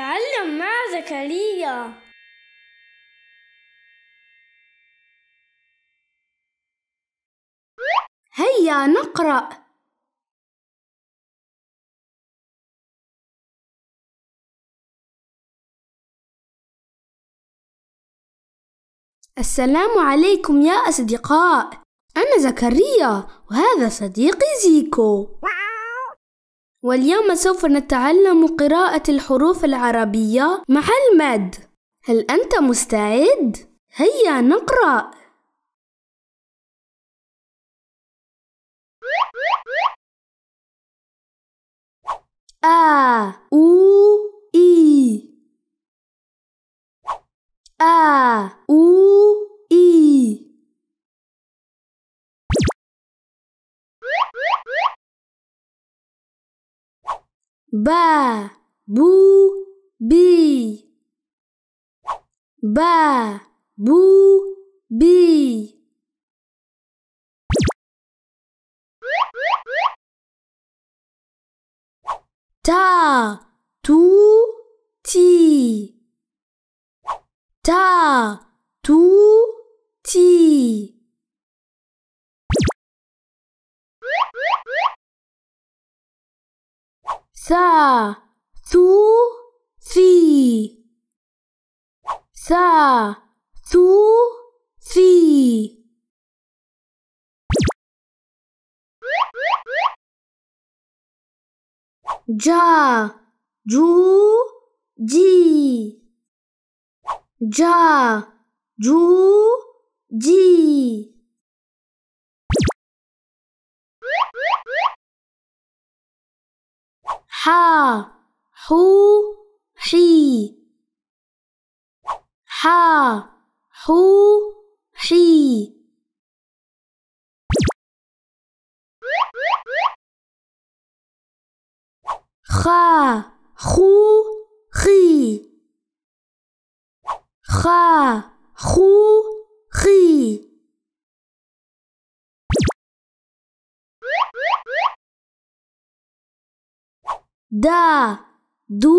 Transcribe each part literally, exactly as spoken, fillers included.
تعلم مع زكريا. هيا نقرأ. السلام عليكم يا أصدقاء، أنا زكريا وهذا صديقي زيكو، واليوم سوف نتعلم قراءة الحروف العربية مع المد. هل أنت مستعد؟ هيا نقرأ. آ أو إي آ أو إي با بو بي با بو بي تا تو تي تا تو تي ثا ثو ثي ثا ثو ثي جا جو جي جا جو جي حا حو حي حا حو حي خا خو خي خا خو خي دا دو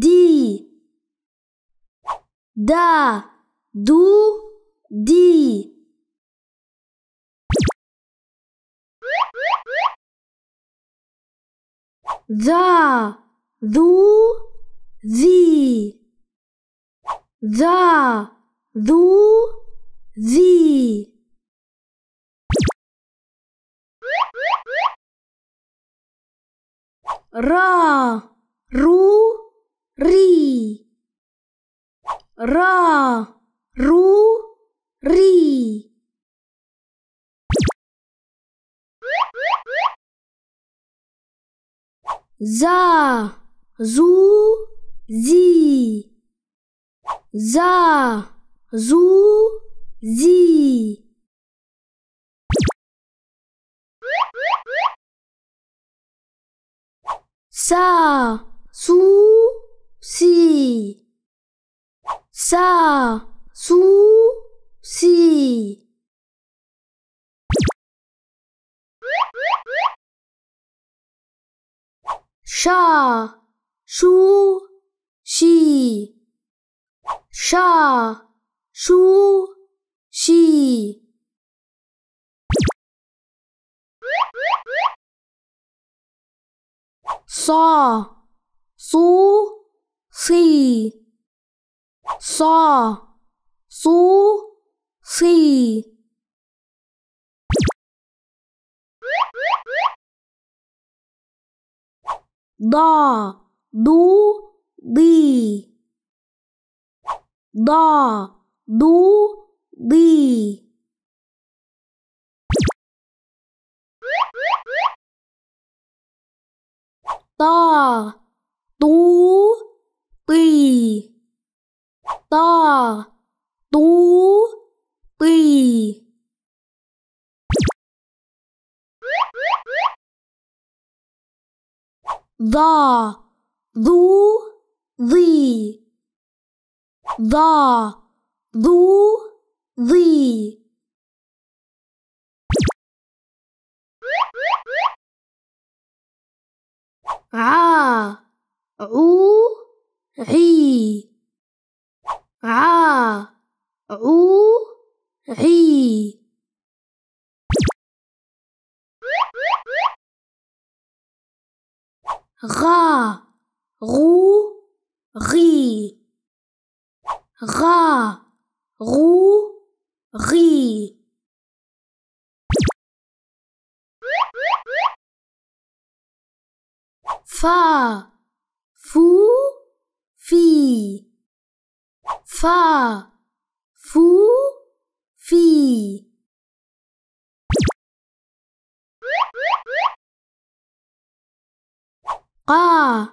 دي دا دو دي ذا ذو ذي ذا ذو ذي را رو ري را رو ري زا زو زي زا زو زي سا سو سي سا سو سي شا شو شي شا شو شي صا صو صي صا صو صي ضا دو ضي ضا دو ضي طا طو طي طا طو طي ضا ذو ذي ضا ذو ذي ع عو عي ع عو عي. غا غو غي غا غو غي. فا فو في فا فو في. قا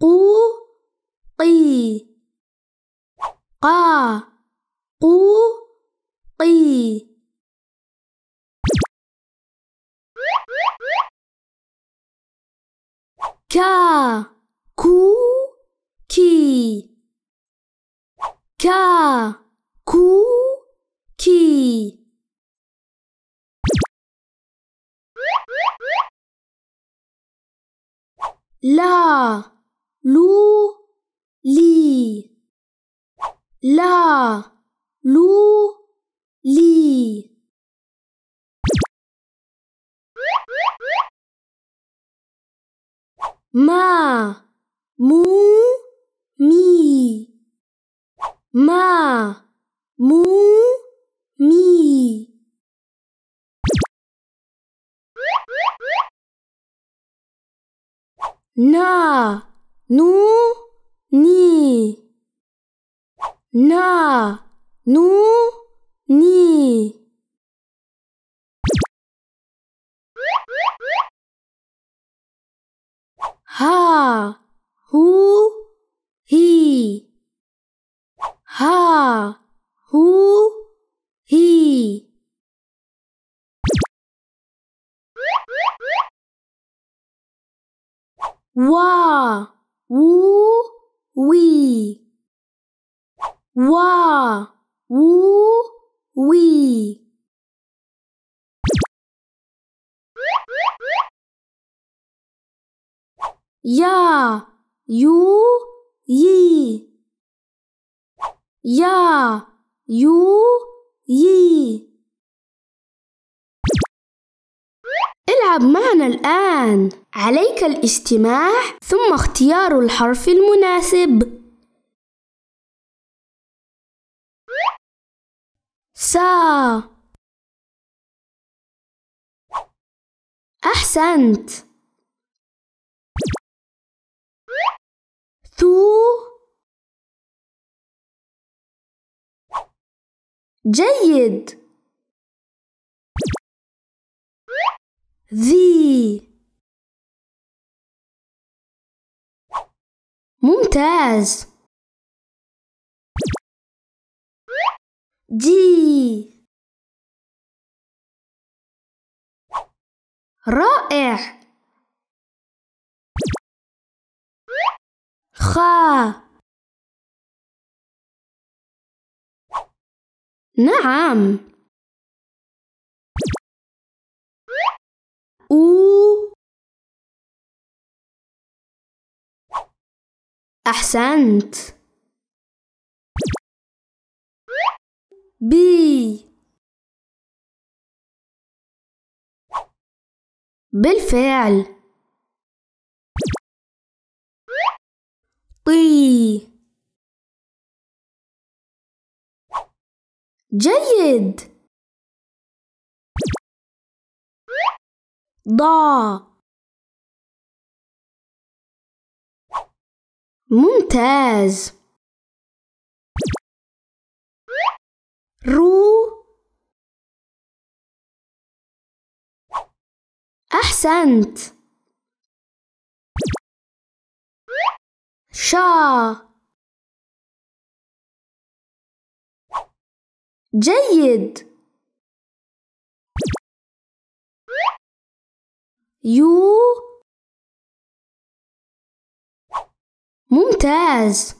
قو قي قا قو قي. كا كو كي كا كو كي. لا لو لي لا لو لي. ما مو مي ما مو مي. نا نو ني نا نو ني. ها هو هي ها هو هي. وا وو وي وا وو وي. يا يو يي يا يو يي. العب معنا الآن، عليك الاستماع ثم اختيار الحرف المناسب. سا. أحسنت. ثو. جيد. ذي. ممتاز. جي. رائع. خا. نعم. أو. أحسنت. بي. بالفعل. طي. جيد. ضا. ممتاز. رو. أحسنت. شا. جيد. يو. ممتاز.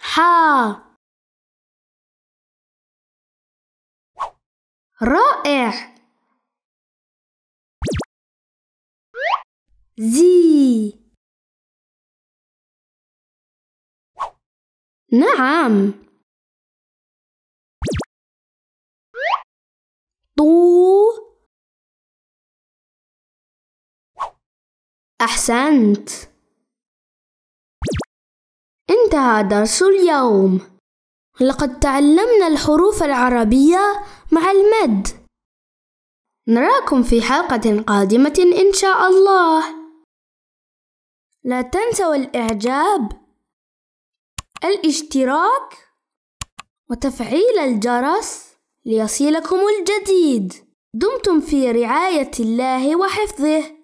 حا. رائع. زي. نعم. طو. أحسنت. انتهى درس اليوم. لقد تعلمنا الحروف العربية مع المد. نراكم في حلقة قادمة إن شاء الله. لا تنسوا الإعجاب، الاشتراك، وتفعيل الجرس ليصلكم الجديد. دمتم في رعاية الله وحفظه.